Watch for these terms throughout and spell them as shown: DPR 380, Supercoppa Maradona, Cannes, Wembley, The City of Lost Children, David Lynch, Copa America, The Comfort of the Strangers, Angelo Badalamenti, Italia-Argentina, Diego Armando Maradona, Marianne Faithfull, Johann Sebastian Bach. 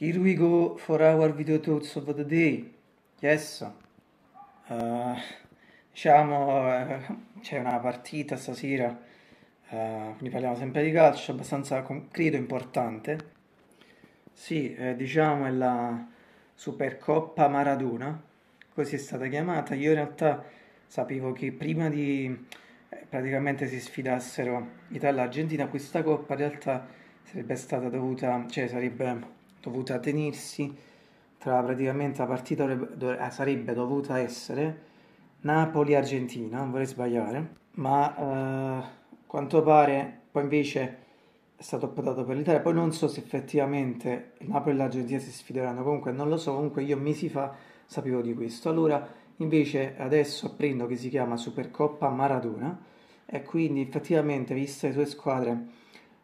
Here we go for our video thoughts of the day. Yes. C'è una partita stasera, quindi parliamo sempre di calcio, abbastanza credo importante. Sì, diciamo è la Supercoppa Maradona, così è stata chiamata. Io in realtà sapevo che prima di praticamente si sfidassero Italia e Argentina, questa coppa in realtà sarebbe stata dovuta, cioè sarebbe dovuta tenersi tra praticamente la partita sarebbe dovuta essere Napoli-Argentina, non vorrei sbagliare, ma quanto pare poi invece è stato optato per l'Italia. Poi non so se effettivamente il Napoli e l'Argentina si sfideranno, comunque non lo so, comunque io mesi fa sapevo di questo. Allora invece adesso apprendo che si chiama Supercoppa Maradona e quindi effettivamente, viste le sue squadre,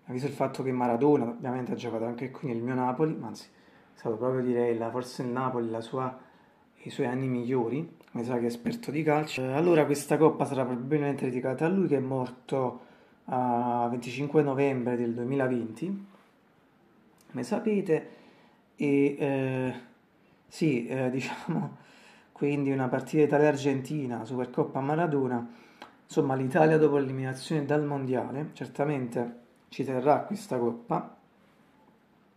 visto il fatto che Maradona ovviamente ha giocato anche qui nel mio Napoli, anzi è stato proprio, direi, forse il Napoli i suoi anni migliori, come sa che è esperto di calcio. Allora questa coppa sarà probabilmente dedicata a lui, che è morto a 25 novembre del 2020, come sapete, e sì, diciamo, quindi una partita Italia-Argentina, Supercoppa Maradona. Insomma, l'Italia dopo l'eliminazione dal Mondiale certamente ci terrà questa coppa,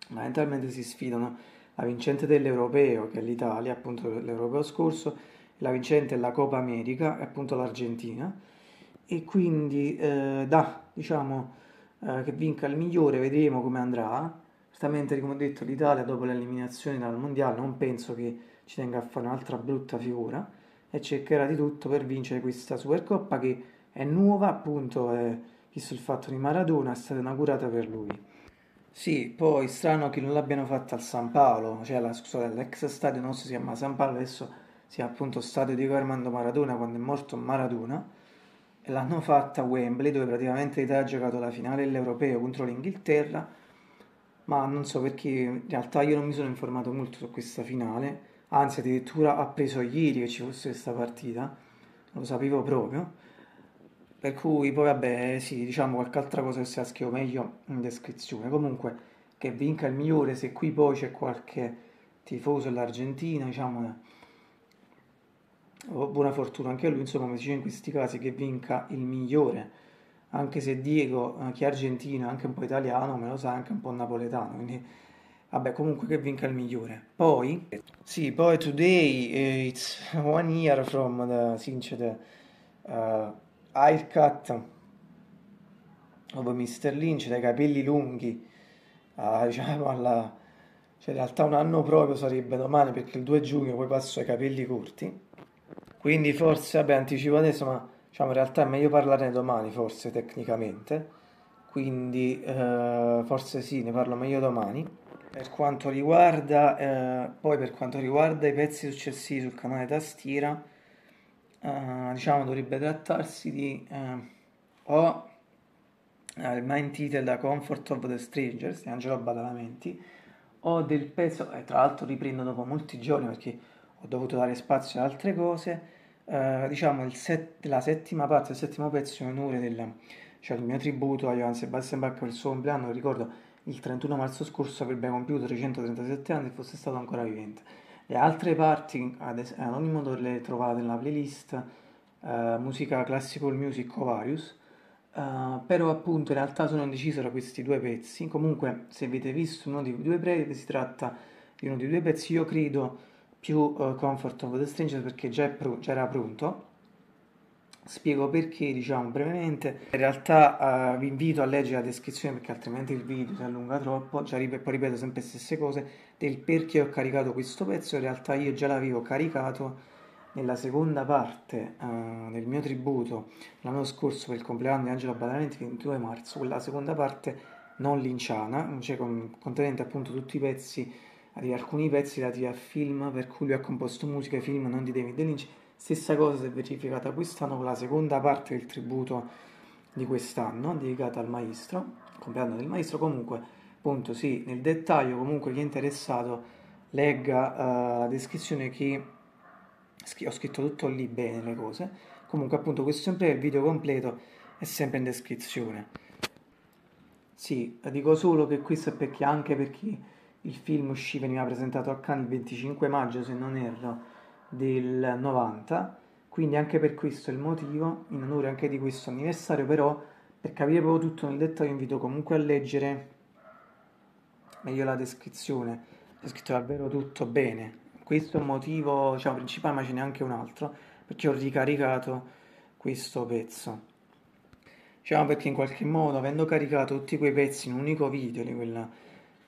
ma eventualmente si sfidano la vincente dell'Europeo, che è l'Italia, appunto l'Europeo scorso, la vincente della Copa America, appunto l'Argentina, e quindi diciamo che vinca il migliore, vedremo come andrà. Certamente, come ho detto, l'Italia dopo l'eliminazione dal Mondiale non penso che ci tenga a fare un'altra brutta figura e cercherà di tutto per vincere questa Supercoppa, che è nuova, appunto, visto il fatto di Maradona, è stata inaugurata per lui. Sì, poi strano che non l'abbiano fatta al San Paolo, cioè l'ex stadio nostro si chiama San Paolo, adesso si chiama appunto stadio Diego Armando Maradona, quando è morto Maradona, e l'hanno fatta a Wembley, dove praticamente l'Italia ha giocato la finale dell'Europeo contro l'Inghilterra, ma non so perché, in realtà io non mi sono informato molto su questa finale, anzi addirittura appreso ieri che ci fosse questa partita, non lo sapevo proprio. Per cui poi vabbè, sì, diciamo qualche altra cosa che se la scrivo meglio in descrizione. Comunque che vinca il migliore. Se qui poi c'è qualche tifoso dell'Argentina, diciamo, buona fortuna anche a lui, insomma, come si dice in questi casi, che vinca il migliore, anche se Diego, che è argentino, anche un po' italiano, me lo sa, anche un po' napoletano, quindi vabbè, comunque che vinca il migliore. Poi, sì, poi today it's 1 year from the Sincer haircut of Mr. Lynch, dai capelli lunghi, diciamo cioè in realtà un anno proprio sarebbe domani, perché il 2 giugno poi passo ai capelli corti, quindi forse, vabbè, anticipo adesso, ma diciamo in realtà è meglio parlarne domani, forse, tecnicamente, quindi forse sì, ne parlo meglio domani. Per quanto riguarda poi per quanto riguarda i pezzi successivi sul canale Tastiera, diciamo dovrebbe trattarsi di il main title The Comfort of the Strangers di Angelo Badalamenti, o del pezzo, e tra l'altro riprendo dopo molti giorni perché ho dovuto dare spazio ad altre cose, diciamo la settima parte, il settimo pezzo in onore del mio tributo a Johann Sebastian Bach per il suo compleanno. Ricordo il 31 marzo scorso avrebbe compiuto 337 anni se fosse stato ancora vivente. Le altre parti ad ogni modo le trovate nella playlist musica classical music o various, però appunto in realtà sono indeciso tra questi due pezzi. Comunque, se avete visto uno dei due breve, si tratta di uno dei due pezzi, io credo più Comfort of the Strangers, perché già era pronto. Spiego perché, diciamo, brevemente. In realtà vi invito a leggere la descrizione, perché altrimenti il video si allunga troppo, poi ripeto sempre le stesse cose, del perché ho caricato questo pezzo. In realtà io già l'avevo caricato nella seconda parte del mio tributo l'anno scorso per il compleanno di Angelo Badalamenti, 22 marzo, quella seconda parte non linciana, cioè contenente appunto tutti i pezzi, alcuni pezzi relativi a film per cui lui ha composto musica e film non di David Lynch. Stessa cosa si è verificata quest'anno con la seconda parte del tributo di quest'anno, dedicata al maestro, il compleanno del maestro. Comunque, appunto, sì, nel dettaglio, comunque chi è interessato legga la descrizione, che ho scritto tutto lì bene le cose. Comunque, appunto, questo sempre è il video completo, è sempre in descrizione. Sì, dico solo che questo è perché, anche per chi Il film uscì, veniva presentato a Cannes il 25 maggio, se non erro, del 90, quindi anche per questo è il motivo, in onore anche di questo anniversario. Però, per capire proprio tutto nel dettaglio, invito comunque a leggere meglio la descrizione, è scritto davvero tutto bene. Questo è un motivo, cioè, principale, ma ce n'è anche un altro, perché ho ricaricato questo pezzo. Diciamo perché in qualche modo, avendo caricato tutti quei pezzi in un unico video,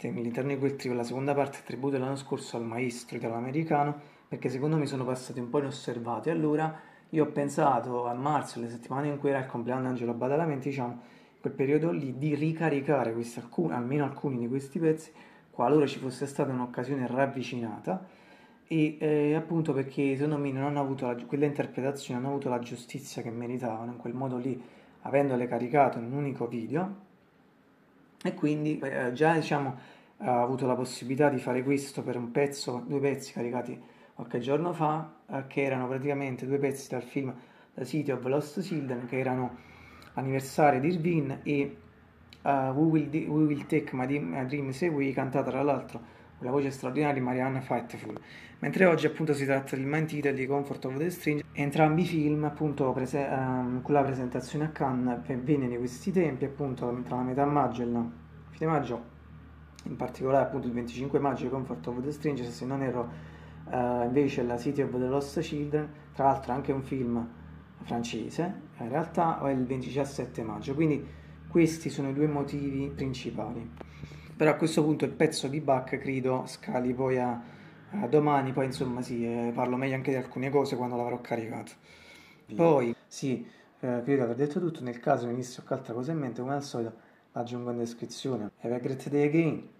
all'interno di quel trio, la seconda parte è tributo dell'anno scorso al maestro italo-americano, perché secondo me sono passati un po' inosservati. Allora io ho pensato a marzo, le settimane in cui era il compleanno di Angelo Badalamenti, diciamo, in quel periodo lì, di ricaricare questi, almeno alcuni di questi pezzi, qualora ci fosse stata un'occasione ravvicinata. E appunto perché secondo me non hanno avuto quella interpretazione, non hanno avuto la giustizia che meritavano in quel modo lì, avendole caricato in un unico video, e quindi già, diciamo, ha avuto la possibilità di fare questo per un pezzo, due pezzi caricati qualche giorno fa, che erano praticamente due pezzi dal film The City of Lost Children, che erano Anniversario di Irvine e We Will Take My Dreams Away, cantata tra l'altro la voce straordinaria di Marianne Faithfull. Mentre oggi appunto si tratta di Man Title e di Comfort of the Strangers, entrambi i film appunto con la presentazione a Cannes venne di questi tempi, appunto tra la metà maggio e il fine maggio, in particolare appunto il 25 maggio di Comfort of the Strangers, se non erro, invece la City of the Lost Children, tra l'altro anche un film francese, in realtà è il 17 maggio, quindi questi sono i due motivi principali. Però a questo punto il pezzo di Bach credo scali poi a domani, poi insomma sì, parlo meglio anche di alcune cose quando l'avrò caricato. Poi sì, credo di aver detto tutto, nel caso venisse qualche altra cosa in mente come al solito aggiungo in descrizione. Have a great day again!